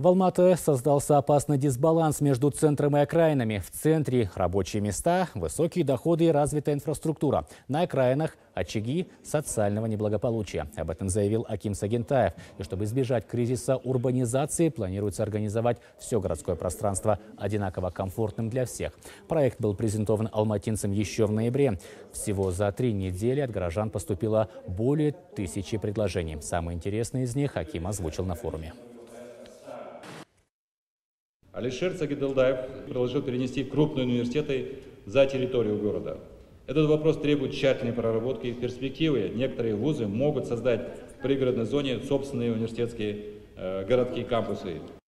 В Алматы создался опасный дисбаланс между центром и окраинами. В центре – рабочие места, высокие доходы и развитая инфраструктура. На окраинах – очаги социального неблагополучия. Об этом заявил Аким Сагентаев. И чтобы избежать кризиса урбанизации, планируется организовать все городское пространство одинаково комфортным для всех. Проект был презентован алматинцам еще в ноябре. Всего за 3 недели от горожан поступило более 1000 предложений. Самые интересные из них Аким озвучил на форуме. Алишер Цагидалдаев предложил перенести крупные университеты за территорию города. Этот вопрос требует тщательной проработки и перспективы. Некоторые вузы могут создать в пригородной зоне собственные университетские городские кампусы.